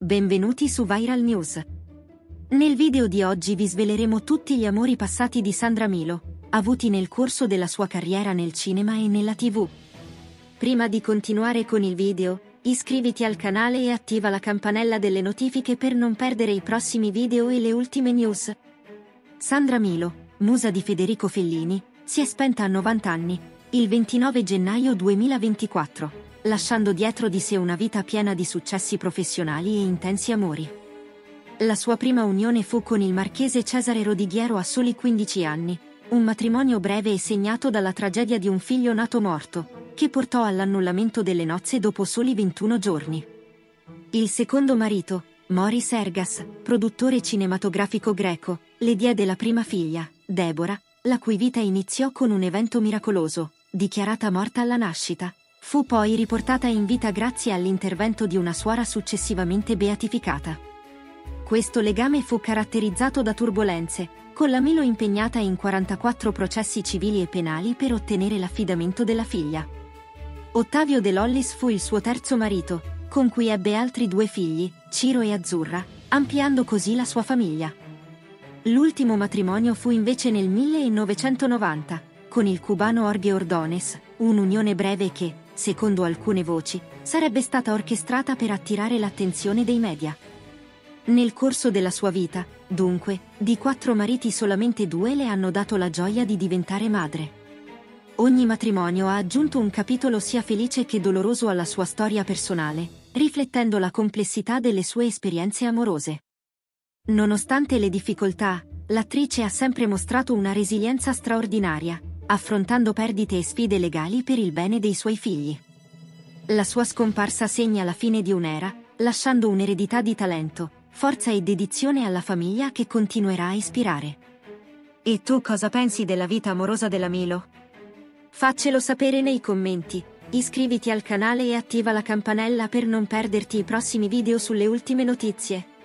Benvenuti su Viral News. Nel video di oggi vi sveleremo tutti gli amori passati di Sandra Milo, avuti nel corso della sua carriera nel cinema e nella TV. Prima di continuare con il video, iscriviti al canale e attiva la campanella delle notifiche per non perdere i prossimi video e le ultime news. Sandra Milo, musa di Federico Fellini, si è spenta a 90 anni, il 29 gennaio 2024. Lasciando dietro di sé una vita piena di successi professionali e intensi amori. La sua prima unione fu con il marchese Cesare Rodighiero a soli 15 anni, un matrimonio breve e segnato dalla tragedia di un figlio nato morto, che portò all'annullamento delle nozze dopo soli 21 giorni. Il secondo marito, Moris Ergas, produttore cinematografico greco, le diede la prima figlia, Deborah, la cui vita iniziò con un evento miracoloso, dichiarata morta alla nascita. Fu poi riportata in vita grazie all'intervento di una suora successivamente beatificata. Questo legame fu caratterizzato da turbolenze, con la Milo impegnata in 44 processi civili e penali per ottenere l'affidamento della figlia. Ottavio de Lollis fu il suo terzo marito, con cui ebbe altri due figli, Ciro e Azzurra, ampliando così la sua famiglia. L'ultimo matrimonio fu invece nel 1990, con il cubano Jorge Ordones, un'unione breve che, secondo alcune voci, sarebbe stata orchestrata per attirare l'attenzione dei media. Nel corso della sua vita, dunque, di 4 mariti solamente 2 le hanno dato la gioia di diventare madre. Ogni matrimonio ha aggiunto un capitolo sia felice che doloroso alla sua storia personale, riflettendo la complessità delle sue esperienze amorose. Nonostante le difficoltà, l'attrice ha sempre mostrato una resilienza straordinaria, affrontando perdite e sfide legali per il bene dei suoi figli. La sua scomparsa segna la fine di un'era, lasciando un'eredità di talento, forza e dedizione alla famiglia che continuerà a ispirare. E tu cosa pensi della vita amorosa della Milo? Faccelo sapere nei commenti, iscriviti al canale e attiva la campanella per non perderti i prossimi video sulle ultime notizie.